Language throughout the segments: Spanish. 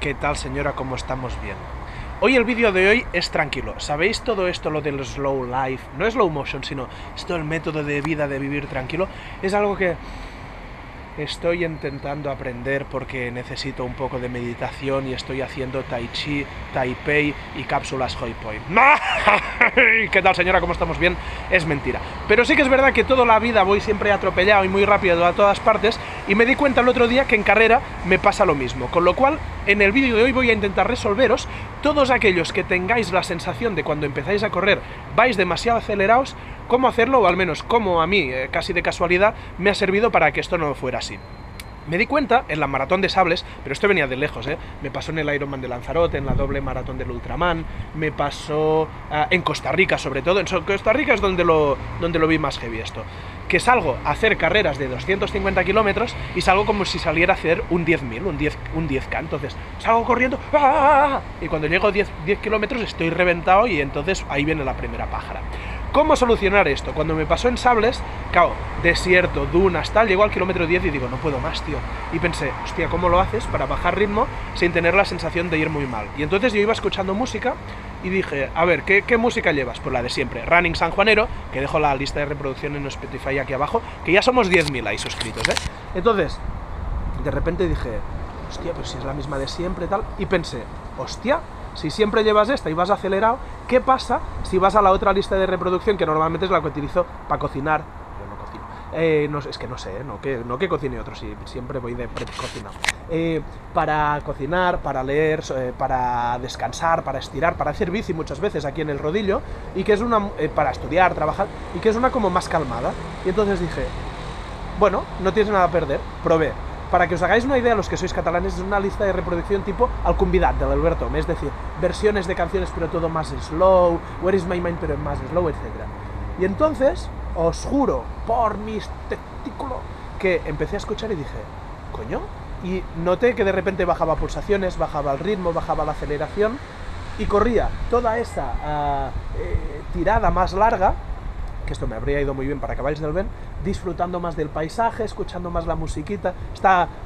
¿Qué tal, señora? ¿Cómo estamos? Bien. Hoy el vídeo de hoy es tranquilo. ¿Sabéis todo esto, lo del slow life? No es slow motion, sino esto, el método de vida de vivir tranquilo. Es algo que estoy intentando aprender porque necesito un poco de meditación y estoy haciendo Tai Chi, Taipei y cápsulas Hoi Poi. ¿Qué tal, señora? ¿Cómo estamos? Bien. Es mentira. Pero sí que es verdad que toda la vida voy siempre atropellado y muy rápido a todas partes, y me di cuenta el otro día que en carrera me pasa lo mismo. Con lo cual, en el vídeo de hoy voy a intentar resolveros todos aquellos que tengáis la sensación de cuando empezáis a correr vais demasiado acelerados, cómo hacerlo, o al menos cómo a mí, casi de casualidad, me ha servido para que esto no fuera así. Me di cuenta en la maratón de Sables, pero esto venía de lejos, ¿eh? Me pasó en el Ironman de Lanzarote, en la doble maratón del Ultraman, me pasó en Costa Rica sobre todo. En Costa Rica es donde lo vi más heavy esto. Que salgo a hacer carreras de 250 kilómetros y salgo como si saliera a hacer un 10.000, un 10K. Entonces salgo corriendo, ¡ah! Y cuando llego a 10 kilómetros estoy reventado y entonces ahí viene la primera pájara. ¿Cómo solucionar esto? Cuando me pasó en Sables, claro, desierto, dunas, tal, llegó al kilómetro 10 y digo, no puedo más, tío. Y pensé, hostia, ¿cómo lo haces para bajar ritmo sin tener la sensación de ir muy mal? Y entonces yo iba escuchando música y dije, a ver, ¿qué música llevas? Pues la de siempre, Running San Juanero, que dejo la lista de reproducción en Spotify aquí abajo, que ya somos 10.000 ahí suscritos, ¿eh? Entonces, de repente dije, hostia, pero si es la misma de siempre, tal, y pensé, hostia, si siempre llevas esta y vas acelerado, ¿qué pasa si vas a la otra lista de reproducción, que normalmente es la que utilizo para cocinar? Yo no cocino. Es que no sé, no que cocine otro, si siempre voy de pre-cocinado. Para cocinar, para leer, para descansar, para estirar, para hacer bici muchas veces aquí en el rodillo, y que es una para estudiar, trabajar, y que es una como más calmada. Y entonces dije, bueno, no tienes nada a perder, probé. Para que os hagáis una idea, los que sois catalanes, es una lista de reproducción tipo Al Convidat, del Alberto, es decir, versiones de canciones pero todo más slow, Where is my mind pero más slow, etc. Y entonces, os juro por mis testículos, que empecé a escuchar y dije, coño, y noté que de repente bajaba pulsaciones, bajaba el ritmo, bajaba la aceleración, y corría toda esa tirada más larga, que esto me habría ido muy bien para acabar del Ben, disfrutando más del paisaje, escuchando más la musiquita,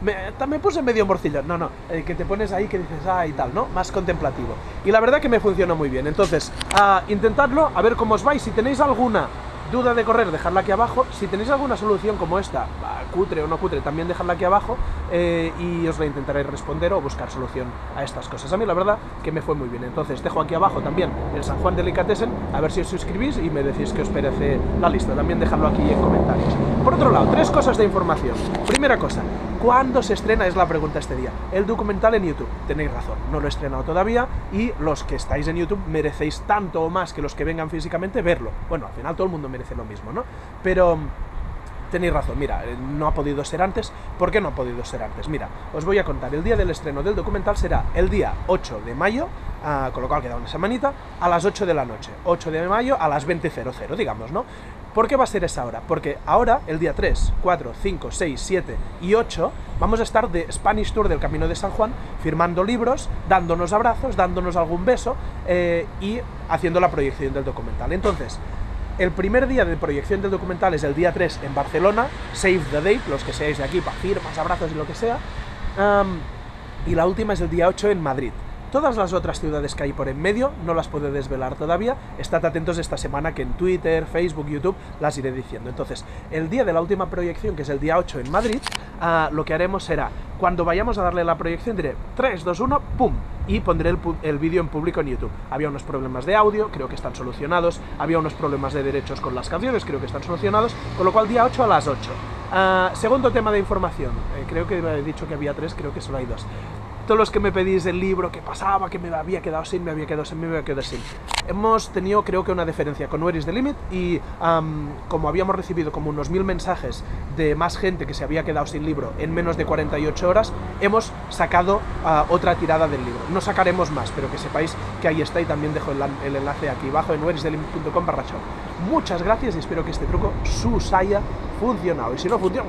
me puse medio morcillo, que te pones ahí que dices, ah, y tal, ¿no? Más contemplativo. Y la verdad que me funcionó muy bien, entonces, intentadlo, a ver cómo os vais. Si tenéis alguna duda de correr, dejadla aquí abajo. Si tenéis alguna solución como esta, cutre o no cutre, también dejadla aquí abajo, y os la intentaré responder o buscar solución a estas cosas. A mí la verdad que me fue muy bien, entonces dejo aquí abajo también el Sanjuan Delicatessen, a ver si os suscribís y me decís qué os parece la lista, también dejadlo aquí en comentarios. Por otro lado, tres cosas de información. Primera cosa, ¿cuándo se estrena? Es la pregunta este día. El documental en YouTube, tenéis razón, no lo he estrenado todavía, y los que estáis en YouTube merecéis tanto o más que los que vengan físicamente verlo. Bueno, al final todo el mundo merece lo mismo, ¿no? Pero tenéis razón, mira, no ha podido ser antes. ¿Por qué no ha podido ser antes? Mira, os voy a contar, el día del estreno del documental será el día 8 de mayo, con lo cual queda una semanita, a las 8 de la noche, 8 de mayo a las 20:00, digamos, ¿no? ¿Por qué va a ser esa hora? Porque ahora, el día 3, 4, 5, 6, 7 y 8, vamos a estar de Spanish Tour del camino de San Juan, firmando libros, dándonos abrazos, dándonos algún beso, y haciendo la proyección del documental. Entonces, el primer día de proyección del documental es el día 3 en Barcelona, save the date, los que seáis de aquí, para firmas, abrazos y lo que sea, y la última es el día 8 en Madrid. Todas las otras ciudades que hay por en medio no las puedo desvelar todavía, estad atentos esta semana que en Twitter, Facebook, YouTube las iré diciendo. Entonces, el día de la última proyección, que es el día 8 en Madrid, lo que haremos será, cuando vayamos a darle la proyección diré 3, 2, 1, ¡pum! Y pondré el vídeo en público en YouTube. Había unos problemas de audio, creo que están solucionados, había unos problemas de derechos con las canciones, creo que están solucionados, con lo cual día 8 a las 8. Segundo tema de información, creo que he dicho que había 3, creo que solo hay 2. Todos los que me pedís el libro, que pasaba, que me había quedado sin. Hemos tenido, creo que, una diferencia con Where is the Limit y como habíamos recibido como unos 1000 mensajes de más gente que se había quedado sin libro en menos de 48 horas, hemos sacado otra tirada del libro. No sacaremos más, pero que sepáis que ahí está, y también dejo el enlace aquí abajo en whereisthelimit.com/shop. Muchas gracias y espero que este truco os haya funcionado. Y si no funciona,